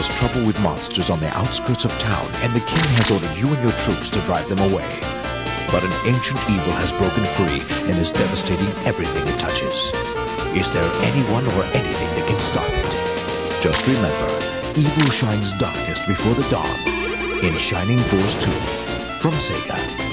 There's trouble with monsters on the outskirts of town, and the king has ordered you and your troops to drive them away. But an ancient evil has broken free and is devastating everything it touches. Is there anyone or anything that can stop it? Just remember, evil shines darkest before the dawn in Shining Force 2 from Sega.